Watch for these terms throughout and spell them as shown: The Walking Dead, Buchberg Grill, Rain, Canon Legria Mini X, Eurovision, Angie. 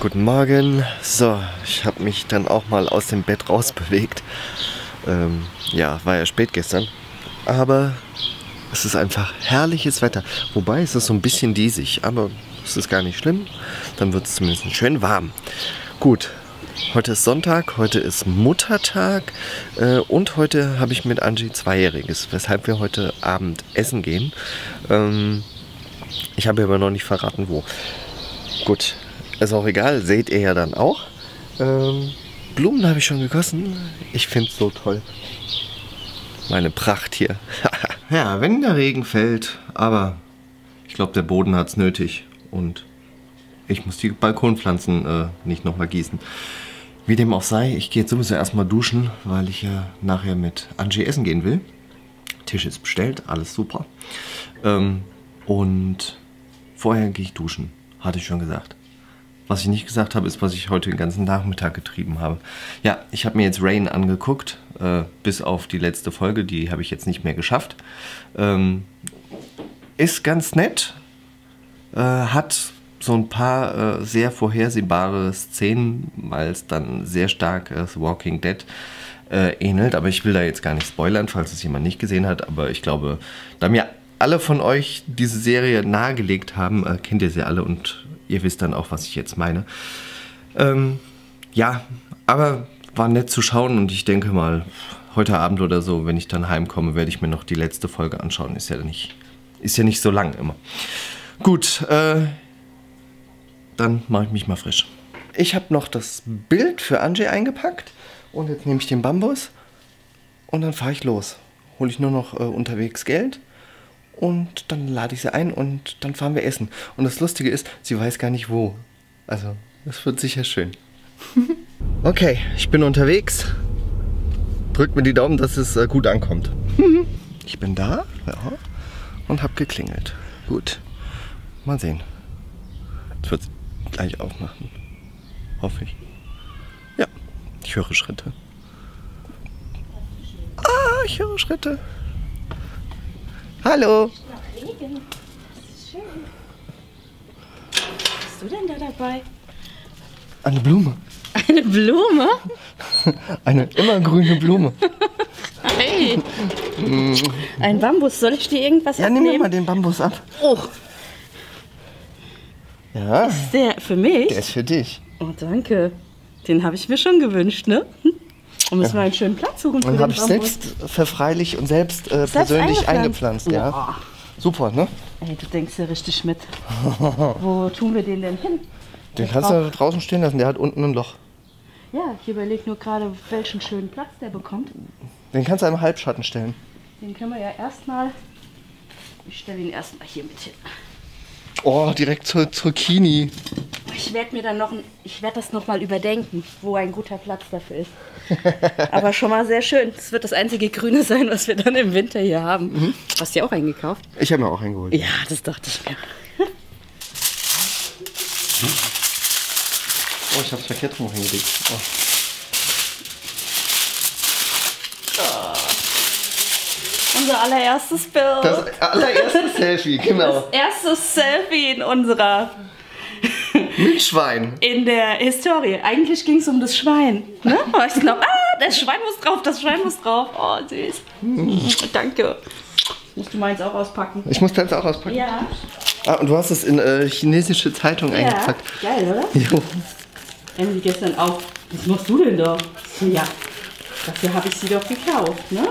Guten Morgen. So, ich habe mich dann auch mal aus dem Bett rausbewegt. Ja, war ja spät gestern. Aber es ist einfach herrliches Wetter. Wobei es ist so ein bisschen diesig, aber es ist gar nicht schlimm. Dann wird es zumindest schön warm. Gut, heute ist Sonntag, heute ist Muttertag und heute habe ich mit Angie Zweijähriges, weshalb wir heute Abend essen gehen. Ich habe aber noch nicht verraten, wo. Gut, ist auch egal, seht ihr ja dann auch. Blumen habe ich schon gegossen, ich finde es so toll. Meine Pracht hier. Ja, wenn der Regen fällt, aber ich glaube, der Boden hat es nötig und ich muss die Balkonpflanzen nicht nochmal gießen. Wie dem auch sei, ich gehe jetzt sowieso erstmal duschen, weil ich ja nachher mit Angie essen gehen will. Tisch ist bestellt, alles super. Und vorher gehe ich duschen, hatte ich schon gesagt. Was ich nicht gesagt habe, ist, was ich heute den ganzen Nachmittag getrieben habe. Ja, ich habe mir jetzt Rain angeguckt, bis auf die letzte Folge, die habe ich jetzt nicht mehr geschafft. Ist ganz nett, hat so ein paar sehr vorhersehbare Szenen, weil es dann sehr stark The Walking Dead ähnelt. Aber ich will da jetzt gar nicht spoilern, falls es jemand nicht gesehen hat. Aber ich glaube, da mir alle von euch diese Serie nahegelegt haben, kennt ihr sie alle und ihr wisst dann auch, was ich jetzt meine. Ja, aber war nett zu schauen und ich denke mal, heute Abend oder so, wenn ich dann heimkomme, werde ich mir noch die letzte Folge anschauen. Ist ja nicht so lang immer. Gut, dann mache ich mich mal frisch. Ich habe noch das Bild für Angie eingepackt und jetzt nehme ich den Bambus und dann fahre ich los. Hole ich nur noch unterwegs Geld und dann lade ich sie ein und dann fahren wir essen. Und das Lustige ist, sie weiß gar nicht wo. Also, das wird sicher schön. Okay, ich bin unterwegs. Drückt mir die Daumen, dass es gut ankommt. Ich bin da, ja, und habe geklingelt. Gut, mal sehen. Jetzt wird es gleich aufmachen. Hoffe ich. Ja, ich höre Schritte. Ah, ich höre Schritte. Hallo. Nach Regen. Das ist schön. Was hast du denn da dabei? Eine Blume. Eine Blume? Eine immergrüne Blume. Hey. Ein Bambus. Soll ich dir irgendwas abnehmen? Ja, nimm mal den Bambus ab. Oh. Ja. Ist der für mich? Der ist für dich. Oh, danke. Den habe ich mir schon gewünscht, ne? Und müssen wir einen schönen Platz suchen für den Bambus. Den habe ich selbst verfreilicht und selbst persönlich eingepflanzt. Ja. Ja. Super, ne? Ey, du denkst ja richtig mit. Wo tun wir den denn hin? Den kannst du da draußen stehen lassen, der hat unten ein Loch. Ja, ich überlege nur gerade, welchen schönen Platz der bekommt. Den kannst du im Halbschatten stellen. Den können wir ja erstmal. Ich stelle ihn erstmal hier mit hin. Oh, direkt zur Zucchini. Ich werde mir dann das noch mal überdenken, wo ein guter Platz dafür ist. Aber schon mal sehr schön. Das wird das einzige Grüne sein, was wir dann im Winter hier haben. Mhm. Hast du dir auch eingekauft? Ich habe mir auch eingeholt. Ja, das dachte ich mir. Oh, ich habe es verkehrt rum hingelegt. Oh. Oh. Unser allererstes Bild. Das allererste Selfie, genau. Das erste Selfie in unserer... Mit Schwein. In der Historie. Eigentlich ging es um das Schwein. Ne? Aber ich glaube, das Schwein muss drauf, das Schwein muss drauf. Oh, süß. Danke. Musst du meins auch auspacken? Ich muss deins auch auspacken. Ja. Ah, und du hast es in chinesische Zeitung eingepackt. Geil, oder? Jo. Angie gestern auch. Was machst du denn da? Ja, dafür habe ich sie doch gekauft, ne?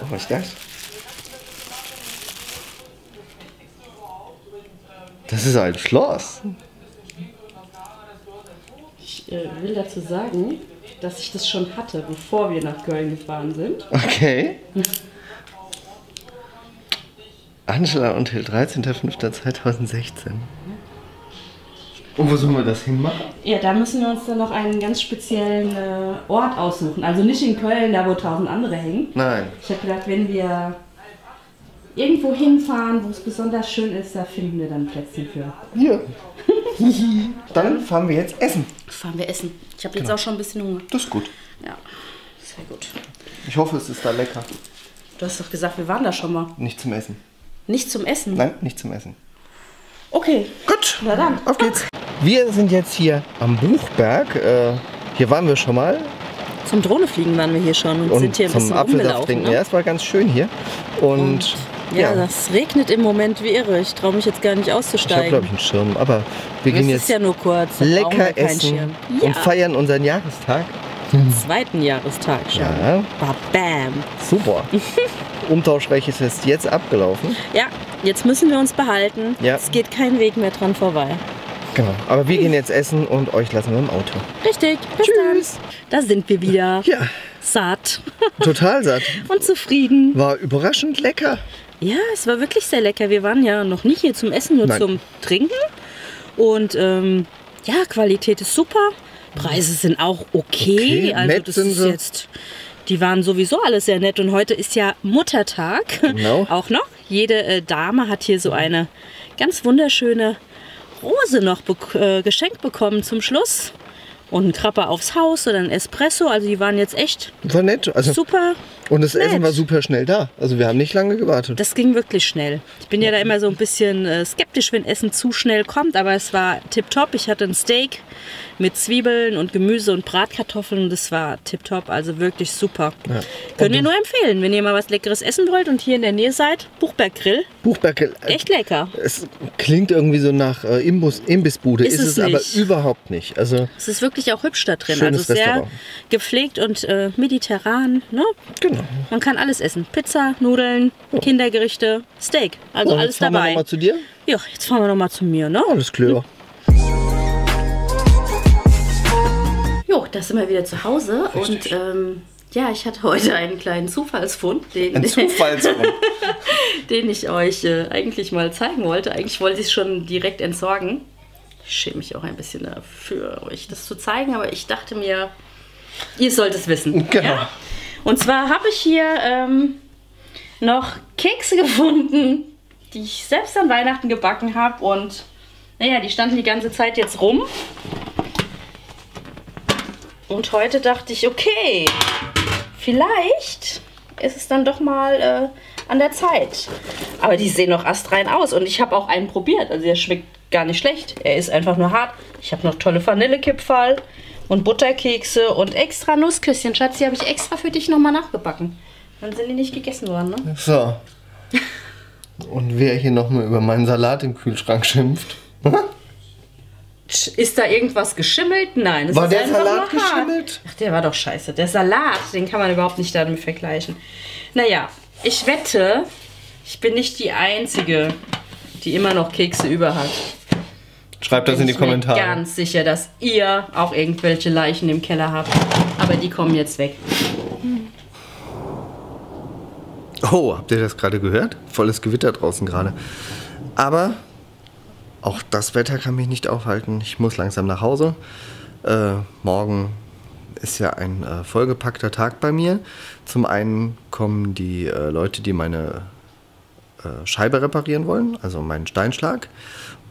Oh, was ist das? Das ist ein Schloss. Ich will dazu sagen, dass ich das schon hatte, bevor wir nach Köln gefahren sind. Okay. Angela und Hill, 13.05.2016. Und wo sollen wir das hinmachen? Ja, da müssen wir uns dann noch einen ganz speziellen Ort aussuchen. Also nicht in Köln, da wo 1000 andere hängen. Nein. Ich habe gedacht, wenn wir... irgendwo hinfahren, wo es besonders schön ist, da finden wir dann Plätzchen für. Ja. Hihi. Dann fahren wir jetzt essen. Fahren wir essen. Ich habe jetzt auch schon ein bisschen Hunger. Das ist gut. Ja, sehr gut. Ich hoffe, es ist da lecker. Du hast doch gesagt, wir waren da schon mal. Nicht zum Essen. Nicht zum Essen? Nein, nicht zum Essen. Okay. Gut. Na dann. Auf geht's. Wir sind jetzt hier am Buchberg. Hier waren wir schon mal. Zum Drohnefliegen waren wir hier schon und sind hier ein bisschen rumgelaufen. Ne? Ja, es war ganz schön hier. Und ja, das regnet im Moment wie irre. Ich traue mich jetzt gar nicht auszusteigen. Ich habe, glaube ich, einen Schirm. Aber wir gehen jetzt ja nur kurz. Lecker essen und feiern unseren Jahrestag. Den zweiten Jahrestag schon. Ja. Bam. Super. Umtauschrecht ist jetzt abgelaufen. Ja, jetzt müssen wir uns behalten. Ja. Es geht kein Weg mehr dran vorbei. Genau. Aber wir gehen jetzt essen und euch lassen wir im Auto. Richtig. Bis Tschüss. Dann. Da sind wir wieder. Ja. Satt. Total satt. Und zufrieden. War überraschend lecker. Ja, es war wirklich sehr lecker. Wir waren ja noch nicht hier zum Essen, nur zum Trinken. Und ja, Qualität ist super. Preise sind auch okay. Also nett, das sind sie. Die waren sowieso alles sehr nett. Und heute ist ja Muttertag. Genau. Auch noch. Jede Dame hat hier so eine ganz wunderschöne Rose noch geschenkt bekommen zum Schluss. Und einen Krapper aufs Haus oder ein Espresso. Also die waren jetzt echt war nett. Also super. Und das Essen war super schnell da. Also wir haben nicht lange gewartet. Das ging wirklich schnell. Ich bin ja da immer so ein bisschen skeptisch, wenn Essen zu schnell kommt. Aber es war tipptopp. Ich hatte ein Steak mit Zwiebeln und Gemüse und Bratkartoffeln. Das war tipptopp. Also wirklich super. Ja. Können wir nur empfehlen, wenn ihr mal was Leckeres essen wollt und hier in der Nähe seid. Buchberg Grill. Buchberg Grill. Echt lecker. Es klingt irgendwie so nach Imbissbude. Ist es aber überhaupt nicht. Also es ist wirklich auch hübsch da drin. Schönes also sehr Restaurant. Gepflegt und mediterran. Ne? Genau. Man kann alles essen. Pizza, Nudeln, Kindergerichte, Steak. Also und alles dabei. Jetzt fahren wir nochmal zu dir? Ja, jetzt fahren wir nochmal zu mir. Ne? Alles klar. Jo, da sind wir wieder zu Hause. Richtig. Und ja, ich hatte heute einen kleinen Zufallsfund. Den ich euch eigentlich mal zeigen wollte. Eigentlich wollte ich es schon direkt entsorgen. Ich schäme mich auch ein bisschen dafür, euch das zu zeigen, aber ich dachte mir, ihr sollt es wissen. Genau. Ja? Und zwar habe ich hier noch Kekse gefunden, die ich selbst an Weihnachten gebacken habe. Und naja, die standen die ganze Zeit jetzt rum. Und heute dachte ich, okay, vielleicht ist es dann doch mal an der Zeit. Aber die sehen noch astrein aus und ich habe auch einen probiert. Also der schmeckt gar nicht schlecht. Er ist einfach nur hart. Ich habe noch tolle Vanillekipferl und Butterkekse und extra Nussküsschen. Schatz, die habe ich extra für dich nochmal nachgebacken. Dann sind die nicht gegessen worden, ne? So. Und wer hier nochmal über meinen Salat im Kühlschrank schimpft. Ist da irgendwas geschimmelt? Nein. War der Salat geschimmelt? Ach, der war doch scheiße. Der Salat, den kann man überhaupt nicht damit vergleichen. Naja, ich wette, ich bin nicht die Einzige, die immer noch Kekse über hat. Schreibt das in die Kommentare. Ich bin ganz sicher, dass ihr auch irgendwelche Leichen im Keller habt. Aber die kommen jetzt weg. Oh, habt ihr das gerade gehört? Volles Gewitter draußen gerade. Aber auch das Wetter kann mich nicht aufhalten. Ich muss langsam nach Hause. Morgen ist ja ein vollgepackter Tag bei mir. Zum einen kommen die Leute, die meine Scheibe reparieren wollen, also meinen Steinschlag.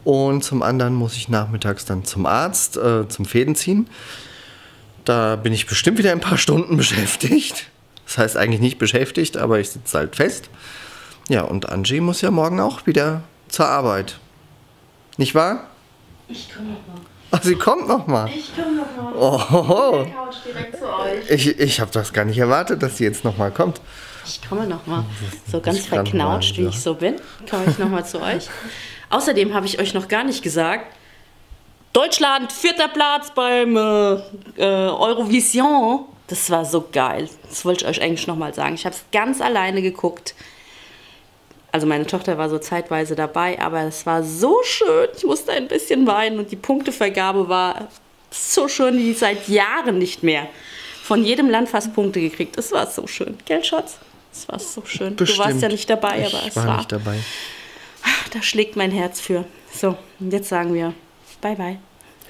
Und zum anderen muss ich nachmittags dann zum Arzt, zum Fäden ziehen. Da bin ich bestimmt wieder ein paar Stunden beschäftigt. Das heißt eigentlich nicht beschäftigt, aber ich sitze halt fest. Ja, und Angie muss ja morgen auch wieder zur Arbeit. Nicht wahr? Ich komme nochmal. Ach, sie kommt nochmal? Ich komme nochmal. Oh, ich habe das gar nicht erwartet, dass sie jetzt nochmal kommt. Ich komme nochmal. So ganz verknautscht, wie ich so bin, komme ich nochmal zu euch. Außerdem habe ich euch noch gar nicht gesagt, Deutschland, 4. Platz beim Eurovision. Das war so geil. Das wollte ich euch eigentlich nochmal sagen. Ich habe es ganz alleine geguckt. Also meine Tochter war so zeitweise dabei, aber es war so schön. Ich musste ein bisschen weinen und die Punktevergabe war so schön wie seit Jahren nicht mehr. Von jedem Land fast Punkte gekriegt. Es war so schön. Gell, Schatz? Es war so schön. Bestimmt. Du warst ja nicht dabei, aber es war... Ich war nicht dabei. Ach, da schlägt mein Herz für. So, und jetzt sagen wir bye bye.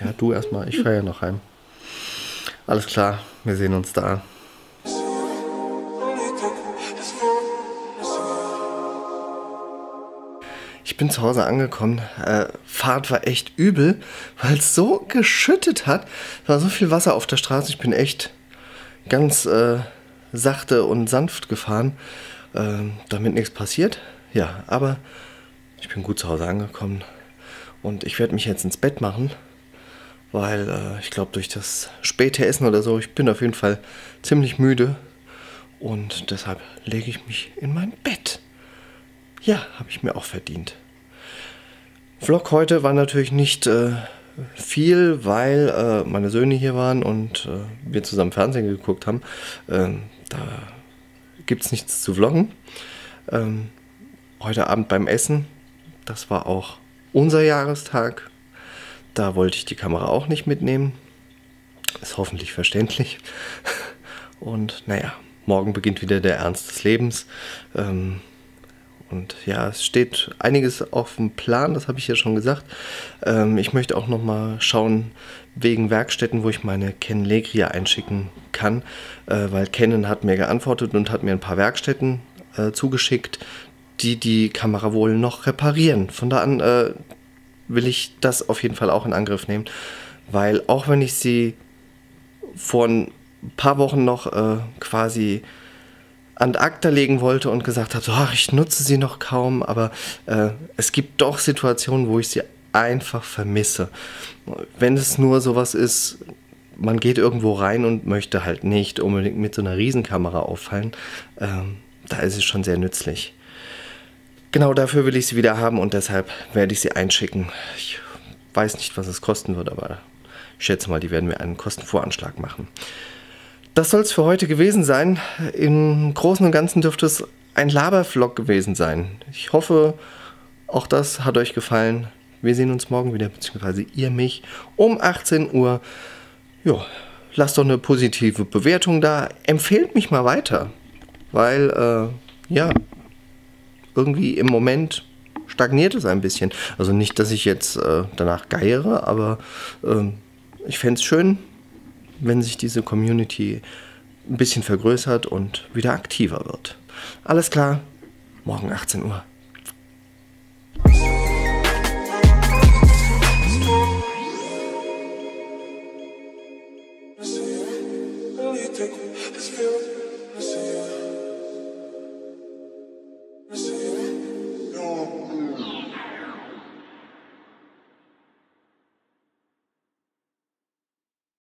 Ja, du erstmal. Ich fahre ja noch heim. Alles klar, wir sehen uns da. Ich bin zu Hause angekommen. Fahrt war echt übel, weil es so geschüttet hat. Es war so viel Wasser auf der Straße. Ich bin echt ganz sachte und sanft gefahren, damit nichts passiert. Ja, aber ich bin gut zu Hause angekommen. Und ich werde mich jetzt ins Bett machen, weil ich glaube, durch das späte Essen oder so, ich bin auf jeden Fall ziemlich müde. Und deshalb lege ich mich in mein Bett. Ja, habe ich mir auch verdient. Vlog heute war natürlich nicht viel, weil meine Söhne hier waren und wir zusammen Fernsehen geguckt haben. Da gibt es nichts zu vloggen. Heute Abend beim Essen, das war auch unser Jahrestag. Da wollte ich die Kamera auch nicht mitnehmen. Ist hoffentlich verständlich. Und naja, morgen beginnt wieder der Ernst des Lebens. Und ja, es steht einiges auf dem Plan, das habe ich ja schon gesagt. Ich möchte auch nochmal schauen, wegen Werkstätten, wo ich meine Canon Legria einschicken kann. Weil Canon hat mir geantwortet und hat mir ein paar Werkstätten zugeschickt, die Kamera wohl noch reparieren. Von da an will ich das auf jeden Fall auch in Angriff nehmen. Weil auch wenn ich sie vor ein paar Wochen noch quasi an acta legen wollte und gesagt habe, so, ach, ich nutze sie noch kaum, aber es gibt doch Situationen, wo ich sie einfach vermisse. Wenn es nur sowas ist, man geht irgendwo rein und möchte halt nicht unbedingt mit so einer Riesenkamera auffallen, da ist es schon sehr nützlich. Genau dafür will ich sie wieder haben und deshalb werde ich sie einschicken. Ich weiß nicht, was es kosten wird, aber ich schätze mal, die werden mir einen Kostenvoranschlag machen. Das soll es für heute gewesen sein. Im Großen und Ganzen dürfte es ein Labervlog gewesen sein. Ich hoffe, auch das hat euch gefallen. Wir sehen uns morgen wieder, beziehungsweise ihr mich, um 18 Uhr. Jo, lasst doch eine positive Bewertung da. Empfehlt mich mal weiter, weil, ja, irgendwie im Moment stagniert es ein bisschen. Also nicht, dass ich jetzt danach geiere, aber ich fände es schön, wenn sich diese Community ein bisschen vergrößert und wieder aktiver wird. Alles klar, morgen 18 Uhr.